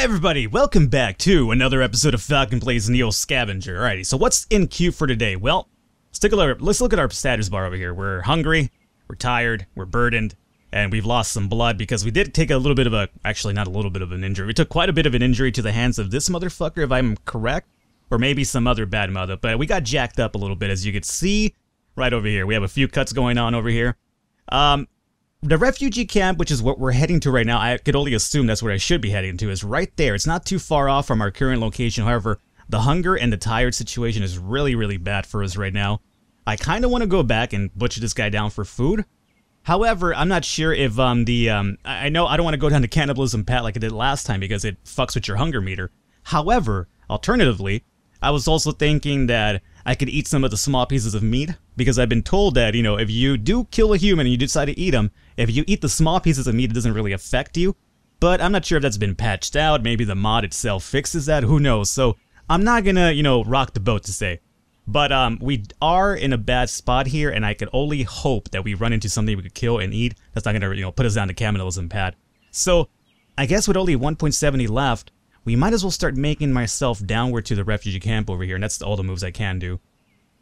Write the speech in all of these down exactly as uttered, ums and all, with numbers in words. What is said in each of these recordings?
Everybody, welcome back to another episode of Falcon Plays Neo Scavenger. Alrighty, so what's in queue for today? Well, let's take a look. Let's look at our status bar over here. We're hungry, we're tired, we're burdened, and we've lost some blood because we did take a little bit of a, actually not a little bit of an injury. We took quite a bit of an injury to the hands of this motherfucker, if I'm correct, or maybe some other bad mother. But we got jacked up a little bit, as you can see right over here. We have a few cuts going on over here. Um. The refugee camp, which is what we're heading to right now, I could only assume that's where I should be heading to, is right there. It's not too far off from our current location. However, the hunger and the tired situation is really, really bad for us right now. I kind of want to go back and butcher this guy down for food. However, I'm not sure if um, the... Um, I know I don't want to go down to cannibalism pat like I did last time because it fucks with your hunger meter. However, alternatively, I was also thinking that I could eat some of the small pieces of meat, because I've been told that, you know, if you do kill a human and you decide to eat them, if you eat the small pieces of meat, it doesn't really affect you. But I'm not sure if that's been patched out. Maybe the mod itself fixes that. Who knows? So I'm not gonna, you know, rock the boat to say. But um, we are in a bad spot here, and I could only hope that we run into something we could kill and eat. That's not gonna, you know, put us down to cannibalism, Pat. So I guess with only one point seven zero left, we might as well start making myself downward to the refugee camp over here, and that's all the moves I can do.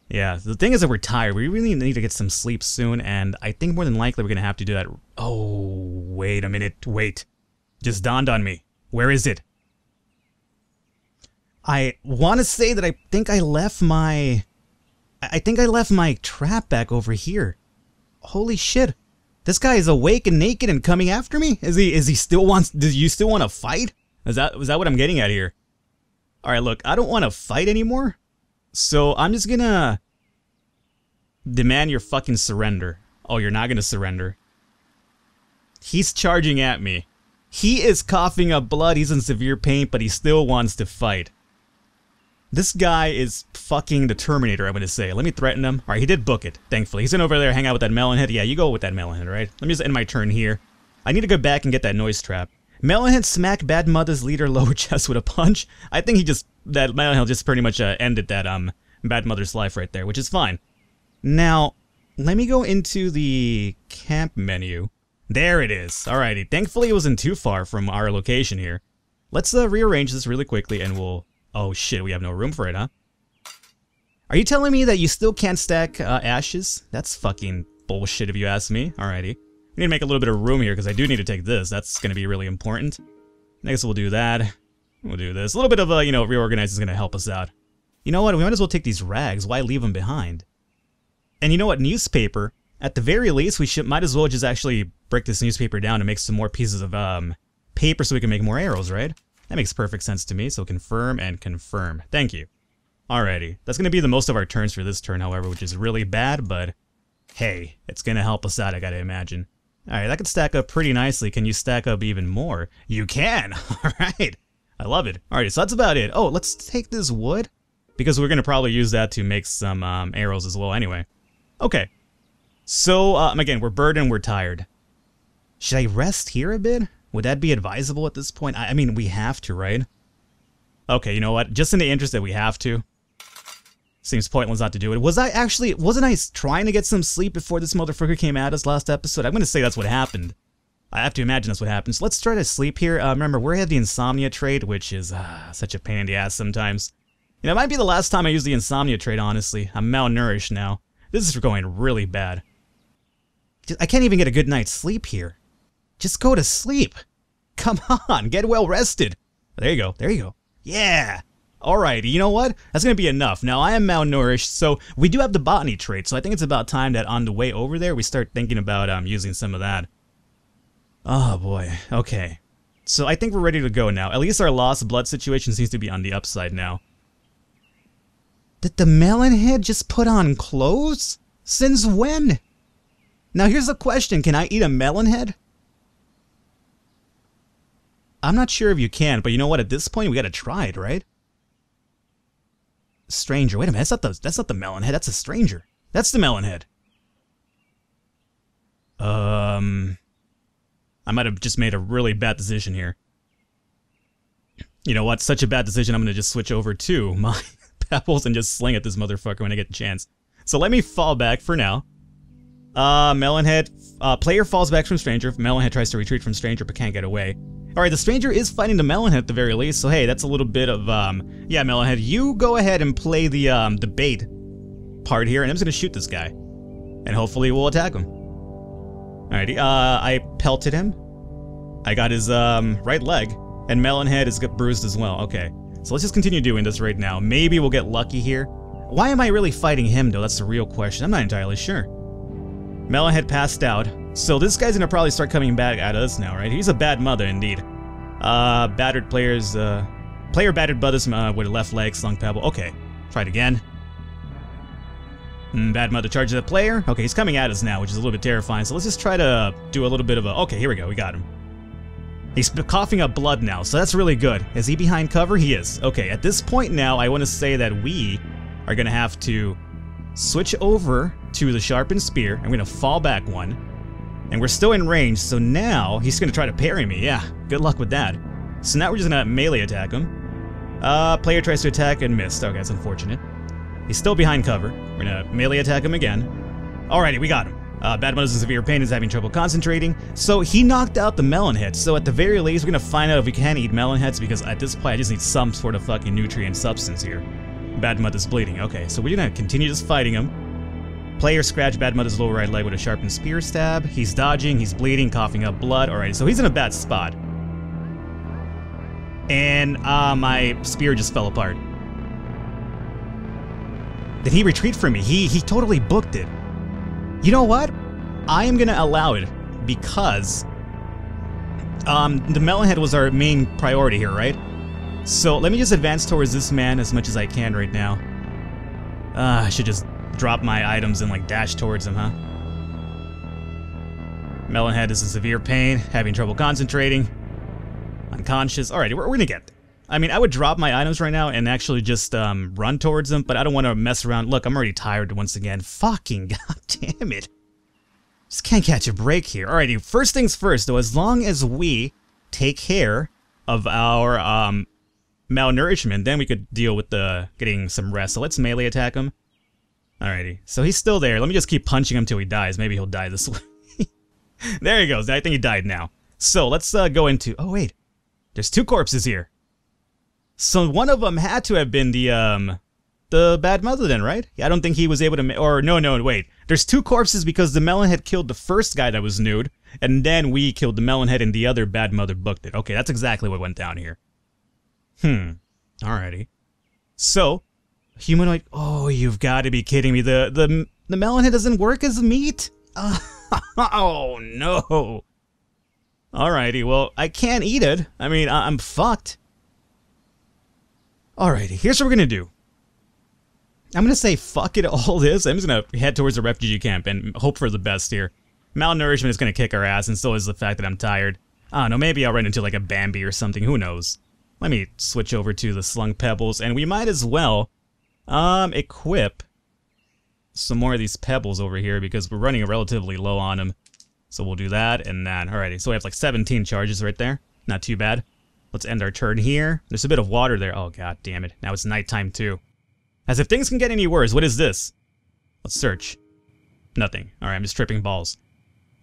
Yeah, the thing is that we're tired. We really need to get some sleep soon, and I think more than likely we're going to have to do that. Oh, wait a minute. Wait. Just dawned on me. Where is it? I want to say that I think I left my... I think I left my trap back over here. Holy shit. This guy is awake and naked and coming after me? Is he, is he still wants... Do you still want to fight? Is that, is that what I'm getting at here? Alright, look. I don't want to fight anymore. So I'm just gonna demand your fucking surrender. Oh, you're not gonna surrender. He's charging at me. He is coughing up blood. He's in severe pain, but he still wants to fight. This guy is fucking the Terminator, I'm gonna say. Let me threaten him. Alright, he did book it, thankfully. He's gonna over there hang out with that melonhead. Yeah, you go with that melonhead, right? Let me just end my turn here. I need to go back and get that noise trap. Melonhead smacked Bad Mother's leader lower chest with a punch. I think he just... That Melonhead just pretty much uh, ended that um Bad Mother's life right there, which is fine. Now, let me go into the camp menu. There it is. Alrighty. Thankfully, it wasn't too far from our location here. Let's uh, rearrange this really quickly and we'll... Oh shit, we have no room for it, huh? Are you telling me that you still can't stack uh, ashes? That's fucking bullshit if you ask me. Alrighty. We need to make a little bit of room here because I do need to take this. That's going to be really important. Next we'll do that. We'll do this. A little bit of, uh, you know, reorganize is going to help us out. You know what? We might as well take these rags. Why leave them behind? And you know what? Newspaper. At the very least, we should might as well just actually break this newspaper down and make some more pieces of um paper so we can make more arrows, right? That makes perfect sense to me. So confirm and confirm. Thank you. Alrighty. That's going to be the most of our turns for this turn, however, which is really bad, but hey, it's going to help us out, I got to imagine. Alright, that could stack up pretty nicely. Can you stack up even more? You can! Alright! I love it. Alright, so that's about it. Oh, let's take this wood, because we're going to probably use that to make some um, arrows as well anyway. Okay. So, um, again, we're burdened, we're tired. Should I rest here a bit? Would that be advisable at this point? I, I mean, we have to, right? Okay, you know what? Just in the interest that we have to. Seems pointless not to do it. Was I actually... Wasn't I trying to get some sleep before this motherfucker came at us last episode? I'm going to say that's what happened. I have to imagine that's what happened. So let's try to sleep here. Uh, remember, we have the insomnia trait, which is uh, such a pain in the ass sometimes. You know, it might be the last time I use the insomnia trait, honestly. I'm malnourished now. This is going really bad. Just, I can't even get a good night's sleep here. Just go to sleep. Come on, get well rested. There you go, there you go. Yeah! Alright, you know what? That's going to be enough. Now, I am malnourished, so we do have the botany trait, so I think it's about time that on the way over there, we start thinking about um, using some of that. Oh, boy. Okay. So I think we're ready to go now. At least our lost blood situation seems to be on the upside now. Did the melon head just put on clothes? Since when? Now, here's the question. Can I eat a melon head? I'm not sure if you can, but you know what? At this point, we got to try it, right? Stranger. Wait a minute, that's not the that's not the melon head, that's a stranger. That's the melon head. Um I might have just made a really bad decision here. You know what? Such a bad decision, I'm gonna just switch over to my pebbles and just sling at this motherfucker when I get the chance. So let me fall back for now. Uh melon head uh player falls back from stranger. Melon head tries to retreat from stranger but can't get away. Alright, the stranger is fighting the Melonhead at the very least, so hey, that's a little bit of, um, yeah, Melonhead, you go ahead and play the, um, the bait part here, and I'm just gonna shoot this guy. And hopefully we'll attack him. Alrighty, uh, I pelted him. I got his, um, right leg, and Melonhead is bruised as well, okay. So let's just continue doing this right now. Maybe we'll get lucky here. Why am I really fighting him, though? That's the real question. I'm not entirely sure. Melonhead passed out. So this guy's gonna probably start coming back at us now, right? He's a bad mother, indeed. Uh, battered players, uh... Player battered brothers uh, with a left leg, slung pebble. Okay, try it again. Mm, bad mother charges the player. Okay, he's coming at us now, which is a little bit terrifying. So let's just try to do a little bit of a... Okay, here we go, we got him. He's coughing up blood now, so that's really good. Is he behind cover? He is. Okay, at this point now, I want to say that we are gonna have to switch over to the sharpened spear. I'm gonna fall back one. And we're still in range, so now he's gonna try to parry me. Yeah, good luck with that. So now we're just gonna melee attack him. Uh, player tries to attack and missed. Okay, that's unfortunate. He's still behind cover. We're gonna melee attack him again. Alrighty, we got him. Uh, Bad Mother's in severe pain, is having trouble concentrating. So he knocked out the Melonhead. So at the very least, we're gonna find out if we can eat Melonheads, because at this point I just need some sort of fucking nutrient substance here. Bad Mother's bleeding. Okay, so we're gonna continue just fighting him. Player scratched Bad Mother's lower right leg with a sharpened spear stab. He's dodging, he's bleeding, coughing up blood. Alright, so he's in a bad spot. And, uh, my spear just fell apart. Did he retreat from me? He, he totally booked it. You know what? I am gonna allow it, because... Um, the Melonhead was our main priority here, right? So, let me just advance towards this man as much as I can right now. Uh, I should just drop my items and, like, dash towards him, huh? Melonhead is in severe pain, having trouble concentrating, unconscious. Alright, we're, we're gonna get there. I mean, I would drop my items right now and actually just, um, run towards him, but I don't want to mess around. Look, I'm already tired once again. Fucking goddamn it. Just can't catch a break here. Alrighty, first things first, though, as long as we take care of our, um... malnourishment, then we could deal with the getting some rest. So let's melee attack him. Alrighty, so he's still there. Let me just keep punching him till he dies. Maybe he'll die this way. There he goes. I think he died now. So let's uh, go into... Oh wait, there's two corpses here. So one of them had to have been the um the bad mother then, right? I don't think he was able to... Ma or no, no, wait. There's two corpses because the Melonhead killed the first guy that was nude, and then we killed the Melonhead and the other bad mother booked it. Okay, that's exactly what went down here. Hmm. Alrighty. So, humanoid. Oh, you've got to be kidding me. The the the Melonhead doesn't work as meat. Oh no. Alrighty. Well, I can't eat it. I mean, I I'm fucked. Alrighty. Here's what we're gonna do. I'm gonna say fuck it all this. I'm just gonna head towards the refugee camp and hope for the best here. Malnourishment is gonna kick our ass, and so is the fact that I'm tired. I don't know. Maybe I'll run into like a Bambi or something. Who knows? Let me switch over to the slung pebbles, and we might as well um, equip some more of these pebbles over here because we're running relatively low on them. So we'll do that and that. Alrighty, so we have like seventeen charges right there. Not too bad. Let's end our turn here. There's a bit of water there. Oh, god damn it. Now it's nighttime too. As if things can get any worse. What is this? Let's search. Nothing. Alright, I'm just tripping balls.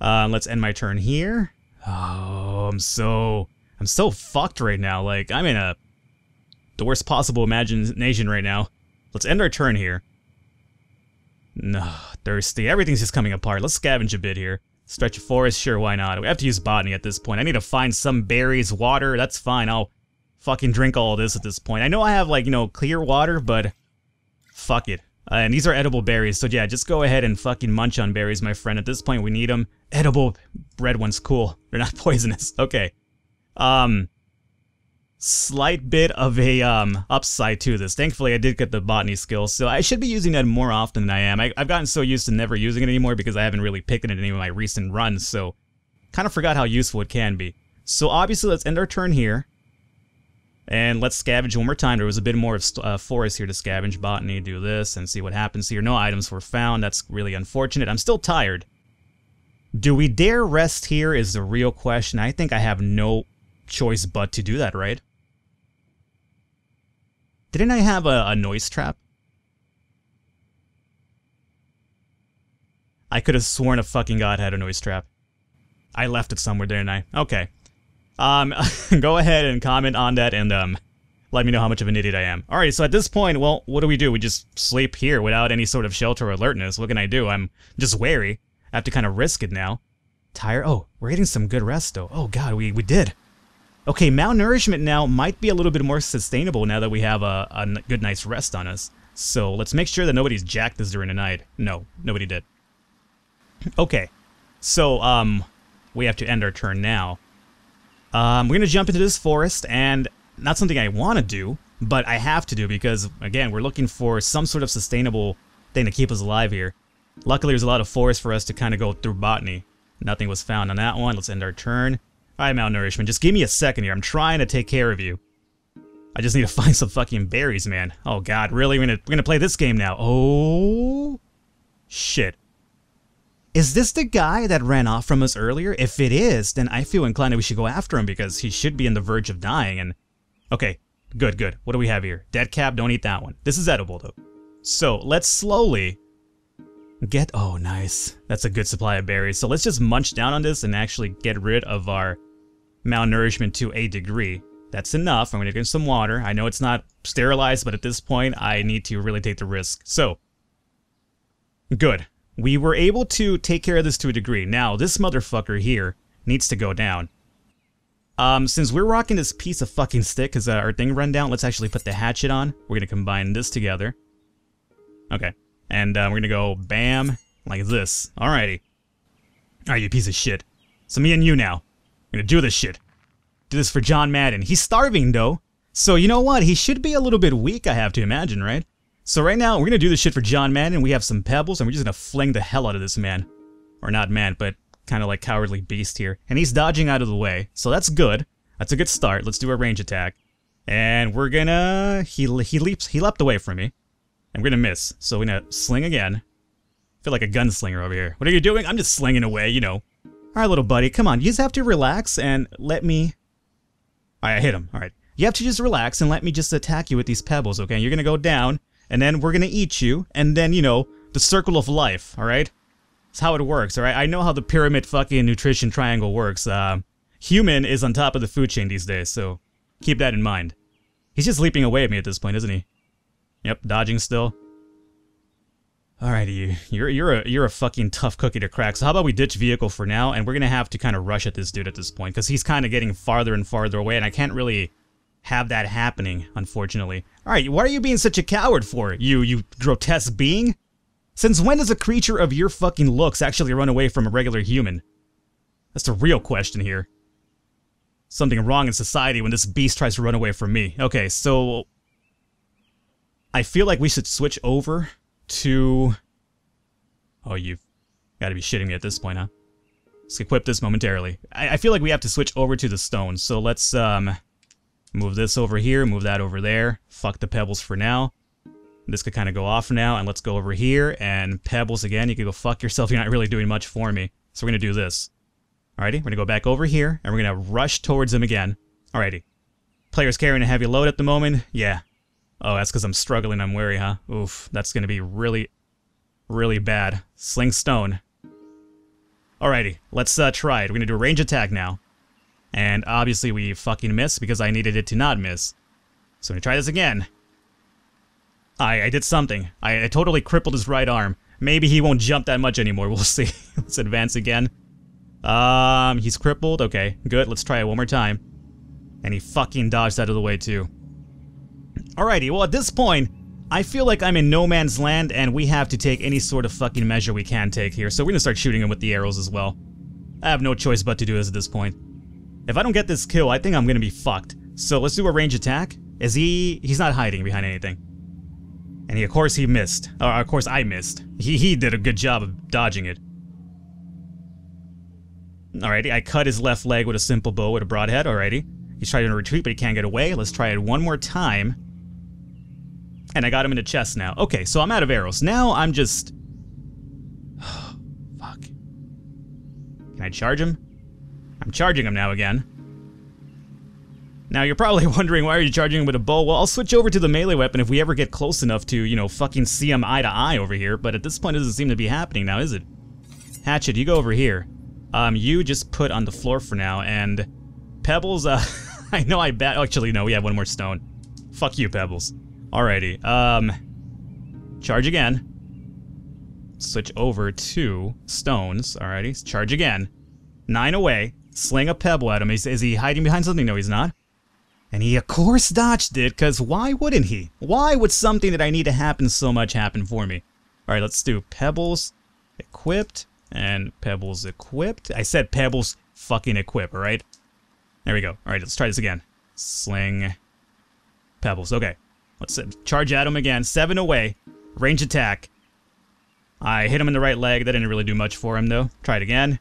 Uh, let's end my turn here. Oh, I'm so... I'm so fucked right now, like, I'm in a... the worst possible imagination right now. Let's end our turn here. No, thirsty. Everything's just coming apart. Let's scavenge a bit here. Stretch a forest? Sure, why not? We have to use botany at this point. I need to find some berries, water, that's fine. I'll fucking drink all this at this point. I know I have, like, you know, clear water, but... fuck it. Uh, and these are edible berries, so yeah, just go ahead and fucking munch on berries, my friend. At this point, we need them. Edible red ones, cool. They're not poisonous. Okay. Um, slight bit of a um upside to this. Thankfully, I did get the botany skill, so I should be using that more often than I am. I, I've gotten so used to never using it anymore because I haven't really picked it in any of my recent runs, so kind of forgot how useful it can be. So obviously, let's end our turn here, and let's scavenge one more time. There was a bit more of uh, forest here to scavenge. Botany, do this, and see what happens here. No items were found. That's really unfortunate. I'm still tired. Do we dare rest here is the real question. I think I have no choice but to do that, right? Didn't I have a, a noise trap? I could have sworn a fucking god had a noise trap. I left it somewhere, didn't I? Okay. Um, go ahead and comment on that and um, let me know how much of an idiot I am. Alright, so at this point, well, what do we do? We just sleep here without any sort of shelter or alertness. What can I do? I'm just wary. I have to kind of risk it now. Tired? Oh, we're getting some good rest, though. Oh, God, we, we did. Okay, malnourishment now might be a little bit more sustainable now that we have a, a good night's rest on us. So let's make sure that nobody's jacked us during the night. No, nobody did. Okay, so um, we have to end our turn now. Um, we're going to jump into this forest, and not something I want to do, but I have to do because, again, we're looking for some sort of sustainable thing to keep us alive here. Luckily, there's a lot of forest for us to kind of go through botany. Nothing was found on that one. Let's end our turn. All right, malnourishment, just give me a second here. I'm trying to take care of you. I just need to find some fucking berries, man. Oh, God, really? We're gonna, we're gonna play this game now. Oh, shit. Is this the guy that ran off from us earlier? If it is, then I feel inclined that we should go after him because he should be on the verge of dying. And okay, good, good. What do we have here? Dead cap, don't eat that one. This is edible, though. So let's slowly get... Oh, nice. That's a good supply of berries. So let's just munch down on this and actually get rid of our malnourishment to a degree. That's enough. I'm going to get some water. I know it's not sterilized, but at this point, I need to really take the risk. So, good. We were able to take care of this to a degree. Now, this motherfucker here needs to go down. Um, since we're rocking this piece of fucking stick because uh, our thing ran down, let's actually put the hatchet on. We're going to combine this together. Okay. And uh, we're going to go bam, like this. Alrighty. Alright, you piece of shit. So me and you now. We're going to do this shit. Do this for John Madden. He's starving, though. So you know what? He should be a little bit weak, I have to imagine, right? So right now, we're gonna do this shit for John Madden. We have some pebbles, and we're just gonna fling the hell out of this man. Or not man, but kind of like cowardly beast here. And he's dodging out of the way, so that's good. That's a good start. Let's do a range attack. And we're gonna... He, he leaps. He leapt away from me. And we're gonna miss. So we're gonna sling again. I feel like a gunslinger over here. What are you doing? I'm just slinging away, you know. Alright, little buddy, come on. You just have to relax and let me... Alright, I hit him. Alright. You have to just relax and let me just attack you with these pebbles, okay? You're gonna go down. And then we're gonna eat you, and then, you know, the circle of life, alright? That's how it works, alright? I know how the pyramid fucking nutrition triangle works. Uh, human is on top of the food chain these days, so keep that in mind. He's just leaping away at me at this point, isn't he? Yep, dodging still. Alright, you, you're, you're, a, you're a fucking tough cookie to crack, so how about we ditch vehicle for now, and we're gonna have to kind of rush at this dude at this point, because he's kind of getting farther and farther away, and I can't really... have that happening, unfortunately. Alright, why are you being such a coward for, you, you grotesque being? Since when does a creature of your fucking looks actually run away from a regular human? That's the real question here. Something wrong in society when this beast tries to run away from me. Okay, so... I feel like we should switch over to... Oh, you've gotta be shitting me at this point, huh? Let's equip this momentarily. I, I feel like we have to switch over to the stone, so let's, um... move this over here, move that over there. Fuck the pebbles for now. This could kind of go off now, and let's go over here, and pebbles again. You can go fuck yourself, you're not really doing much for me. So we're going to do this. Alrighty, we're going to go back over here, and we're going to rush towards him again. Alrighty. Player's carrying a heavy load at the moment. Yeah. Oh, that's because I'm struggling, I'm wary, huh? Oof, that's going to be really, really bad. Sling stone. Alrighty, let's uh, try it. We're going to do a range attack now. And obviously we fucking missed because I needed it to not miss. So I'm gonna try this again. I I did something. I, I totally crippled his right arm. Maybe he won't jump that much anymore. We'll see. Let's advance again. Um, he's crippled. Okay, good. Let's try it one more time. And he fucking dodged out of the way too. Alrighty. Well, at this point, I feel like I'm in no man's land, and we have to take any sort of fucking measure we can take here. So we're gonna start shooting him with the arrows as well. I have no choice but to do this at this point. If I don't get this kill, I think I'm gonna be fucked. So let's do a range attack. Is he... he's not hiding behind anything. And he, of course he missed. Or of course I missed. He, he did a good job of dodging it. Alrighty, I cut his left leg with a simple bow with a broadhead. Alrighty. He's trying to retreat, but he can't get away. Let's try it one more time. And I got him in the chest now. Okay, so I'm out of arrows. Now I'm just... Fuck. Can I charge him? I'm charging him now again. Now you're probably wondering, why are you charging him with a bow? Well, I'll switch over to the melee weapon if we ever get close enough to, you know, fucking see him eye to eye over here. But at this point, it doesn't seem to be happening now, is it? Hatchet, you go over here. Um, you just put on the floor for now, and Pebbles, uh, I know I bet. Actually, no, we have one more stone. Fuck you, Pebbles. Alrighty, um, charge again. Switch over to stones. Alrighty, charge again. Nine away. Sling a pebble at him. Is, is he hiding behind something? No, he's not. And he, of course, dodged it, because why wouldn't he? Why would something that I need to happen so much happen for me? All right, let's do pebbles equipped and pebbles equipped. I said pebbles fucking equip, all right? There we go. All right, let's try this again. Sling pebbles. Okay, let's charge at him again. Seven away. Range attack. I hit him in the right leg. That didn't really do much for him, though. Try it again.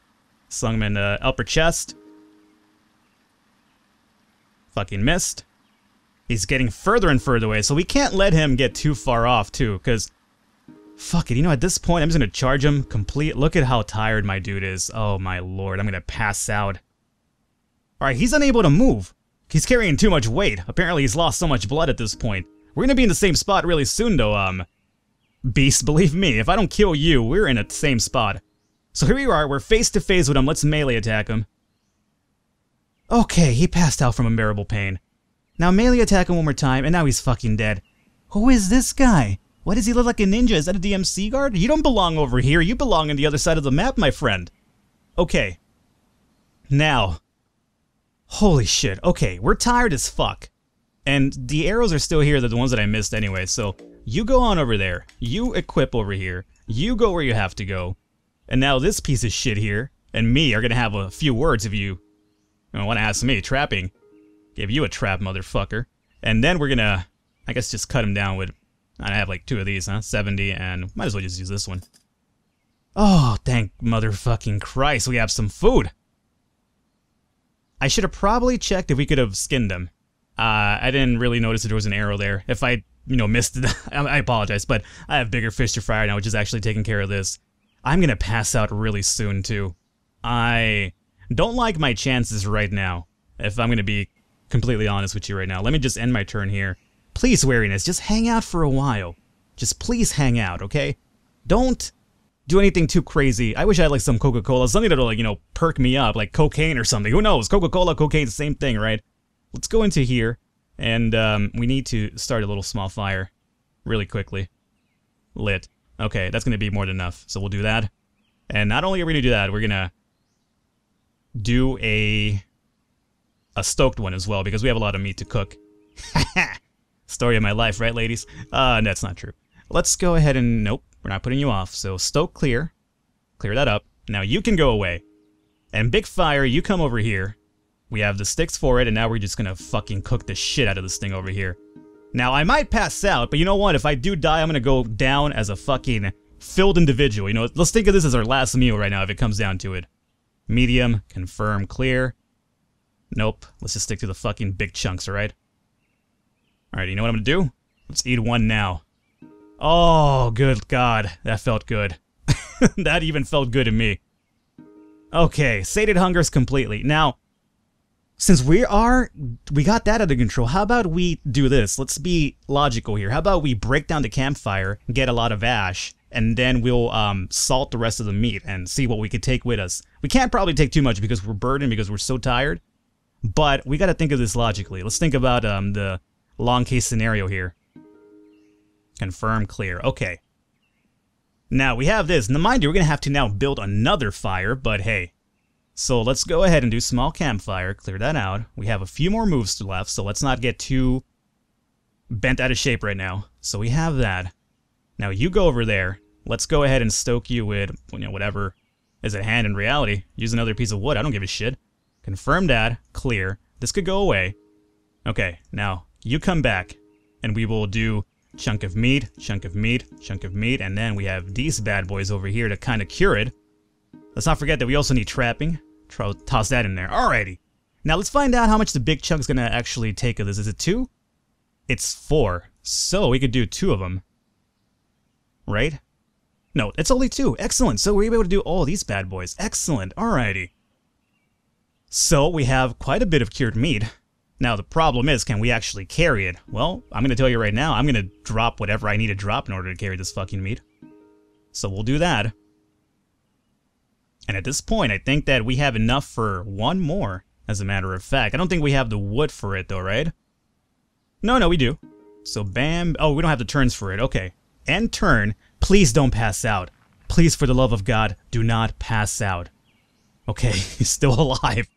Slung him in the upper chest. Fucking missed. He's getting further and further away, so we can't let him get too far off, too, because... Fuck it, you know, at this point, I'm just gonna charge him complete. Look at how tired my dude is. Oh, my lord, I'm gonna pass out. Alright, he's unable to move. He's carrying too much weight. Apparently, he's lost so much blood at this point. We're gonna be in the same spot really soon, though, um... Beast, believe me, if I don't kill you, we're in the same spot. So here we are, we're face to face with him, let's melee attack him. Okay, he passed out from unbearable pain. Now melee attack him one more time, and now he's fucking dead. Who is this guy? Why does he look like a ninja? Is that a D M C guard? You don't belong over here, you belong on the other side of the map, my friend. Okay. Now. Holy shit, okay, we're tired as fuck. And the arrows are still here, they're the ones that I missed anyway, so... You go on over there, you equip over here, you go where you have to go. And now this piece of shit here and me are gonna have a few words if you, you know, wanna ask me. Trapping. Give you a trap, motherfucker. And then we're gonna, I guess, just cut him down with, I have like two of these, huh? seventy, and might as well just use this one. Oh, thank motherfucking Christ, we have some food! I should have probably checked if we could have skinned him. Uh, I didn't really notice that there was an arrow there. If I, you know, missed it, I apologize, but I have bigger fish to fry now, which is actually taking care of this. I'm gonna pass out really soon, too. I don't like my chances right now, if I'm gonna be completely honest with you right now. Let me just end my turn here. Please, wariness, just hang out for a while. Just please hang out, okay? Don't do anything too crazy. I wish I had, like, some Coca-Cola, something that'll, like, you know, perk me up, like cocaine or something. Who knows? Coca-Cola, cocaine, same thing, right? Let's go into here, and um, we need to start a little small fire really quickly. Lit. Okay, that's going to be more than enough, so we'll do that. And not only are we going to do that, we're going to do a a stoked one as well, because we have a lot of meat to cook. Story of my life, right, ladies? Uh, no, that's not true. Let's go ahead and... Nope, we're not putting you off. So, stoke clear. Clear that up. Now you can go away. And big fire, you come over here. We have the sticks for it, and now we're just going to fucking cook the shit out of this thing over here. Now, I might pass out, but you know what? If I do die, I'm going to go down as a fucking filled individual. You know, let's think of this as our last meal right now if it comes down to it. Medium, confirm, clear. Nope. Let's just stick to the fucking big chunks, alright? Alright, you know what I'm going to do? Let's eat one now. Oh, good God. That felt good. That even felt good to me. Okay, sated hungers completely. Now... Since we are, we got that under control, how about we do this? Let's be logical here. How about we break down the campfire, get a lot of ash, and then we'll um, salt the rest of the meat and see what we could take with us. We can't probably take too much because we're burdened, because we're so tired, but we got to think of this logically. Let's think about um, the long case scenario here. Confirm, clear. Okay. Now we have this. Now mind you, we're going to have to now build another fire, but hey. So let's go ahead and do small campfire, clear that out. We have a few more moves left, so let's not get too bent out of shape right now. So we have that. Now you go over there. Let's go ahead and stoke you with, you know, whatever is at hand in reality. Use another piece of wood, I don't give a shit. Confirm that, clear. This could go away. Okay, now you come back, and we will do chunk of meat, chunk of meat, chunk of meat, and then we have these bad boys over here to kind of cure it. Let's not forget that we also need trapping. Tro toss that in there. Alrighty. Now let's find out how much the big chunk's gonna actually take of this. Is it two? It's four. So we could do two of them. Right? No, it's only two. Excellent. So we're able to do all these bad boys. Excellent. Alrighty. So we have quite a bit of cured meat. Now the problem is, can we actually carry it? Well, I'm gonna tell you right now, I'm gonna drop whatever I need to drop in order to carry this fucking meat. So we'll do that. And at this point, I think that we have enough for one more. as a matter of fact. I don't think we have the wood for it though, right? No, no, we do. So bam. Oh, we don't have the turns for it. Okay. And turn. Please don't pass out. Please, for the love of God, do not pass out. Okay, he's still alive.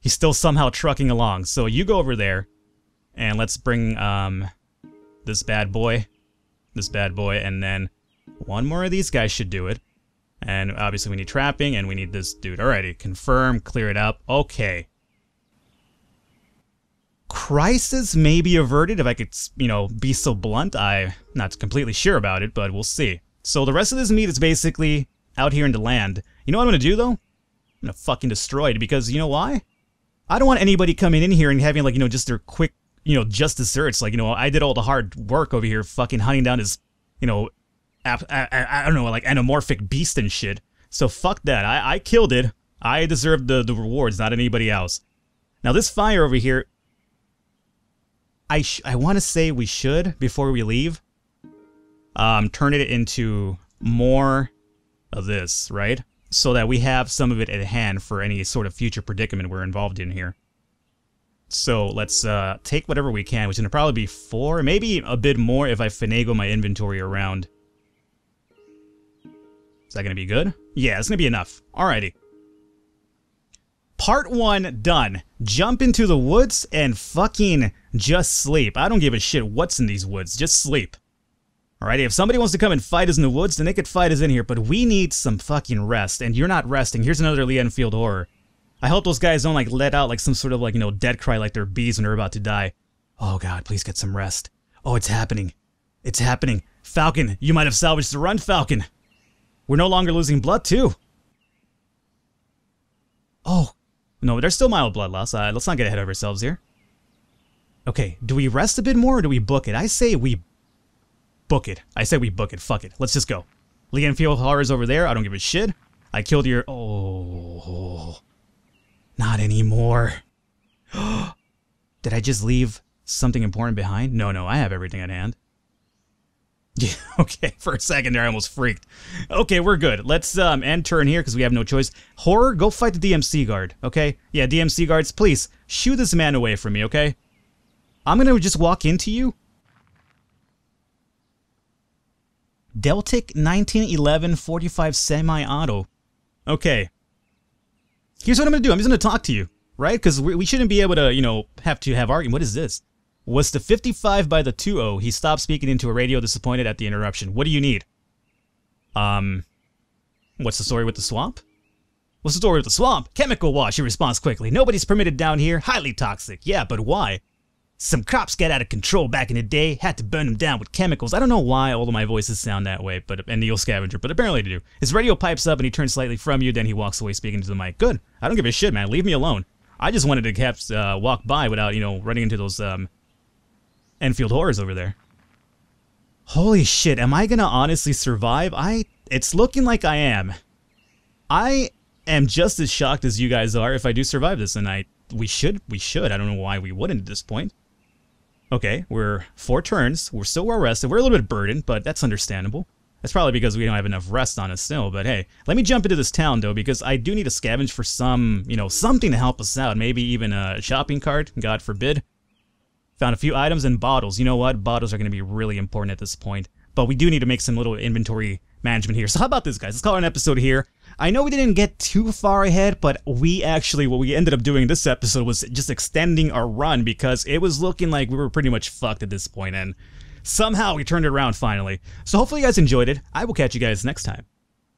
He's still somehow trucking along. So you go over there, and let's bring um, this bad boy, this bad boy, and then one more of these guys should do it. And obviously we need trapping, and we need this dude. Alrighty, confirm, clear it up. Okay. Crisis may be averted if I could, you know, be so blunt. I'm not completely sure about it, but we'll see. So the rest of this meat is basically out here in the land. You know what I'm gonna do though? I'm gonna fucking destroy it, because you know why? I don't want anybody coming in here and having, like, you know, just their quick, you know, just desserts. Like, you know, I did all the hard work over here fucking hunting down this, you know, I, I, I don't know, like, anamorphic beast and shit. So fuck that. I, I killed it. I deserved the, the rewards, not anybody else. Now this fire over here, I, sh I want to say we should, before we leave, um, turn it into more of this, right? So that we have some of it at hand for any sort of future predicament we're involved in here. So let's uh, take whatever we can, which is going to probably be four, maybe a bit more if I finagle my inventory around. Is that going to be good? Yeah, it's going to be enough. Alrighty. Part one done. Jump into the woods and fucking just sleep. I don't give a shit what's in these woods. Just sleep. Alrighty, if somebody wants to come and fight us in the woods, then they could fight us in here, but we need some fucking rest, and you're not resting. Here's another Lee Enfield horror. I hope those guys don't, like, let out, like, some sort of, like, you know, dead cry like they're bees when they're about to die. Oh god, please get some rest. Oh, it's happening. It's happening. Falcon, you might have salvaged the run, Falcon. We're no longer losing blood, too. Oh, no, there's still mild blood loss. Uh, let's not get ahead of ourselves here. Okay, do we rest a bit more, or do we book it? I say we book it. I say we book it. Fuck it. Let's just go. Lee Enfield horror's over there. I don't give a shit. I killed your... Oh. Not anymore. Did I just leave something important behind? No, no, I have everything at hand. Yeah, okay, for a second there I almost freaked. Okay, we're good. Let's um, end turn here because we have no choice. Horror, go fight the D M C guard, okay? Yeah, D M C guards, please, shoo this man away from me, okay? I'm going to just walk into you. Deltic nineteen eleven forty-five semi-auto. Okay. Here's what I'm going to do. I'm just going to talk to you, right? Because we, we shouldn't be able to, you know, have to have argument. What is this? Was the fifty-five by the two oh? He stopped speaking into a radio, disappointed at the interruption. What do you need? Um, what's the story with the swamp? What's the story with the swamp? Chemical wash, he responds quickly. Nobody's permitted down here. Highly toxic. Yeah, but why? Some crops got out of control back in the day. Had to burn them down with chemicals. I don't know why all of my voices sound that way, but and Neo Scavenger, but apparently they do. His radio pipes up and he turns slightly from you, then he walks away speaking to the mic. Good. I don't give a shit, man. Leave me alone. I just wanted to have, uh, walk by without, you know, running into those, um... Enfield horrors over there. Holy shit, am I gonna honestly survive? I it's looking like I am. I am just as shocked as you guys are if I do survive this, and I we should we should. I don't know why we wouldn't at this point. Okay, we're four turns, we're still well rested, we're a little bit burdened, but that's understandable. That's probably because we don't have enough rest on us still, but hey, let me jump into this town though, because I do need to scavenge for some, you know, something to help us out, maybe even a shopping cart, God forbid. Found a few items and bottles. You know what? Bottles are going to be really important at this point. But we do need to make some little inventory management here. So how about this, guys? Let's call it an episode here. I know we didn't get too far ahead, but we actually, what we ended up doing this episode was just extending our run because it was looking like we were pretty much fucked at this point, and somehow we turned it around finally. So hopefully you guys enjoyed it. I will catch you guys next time.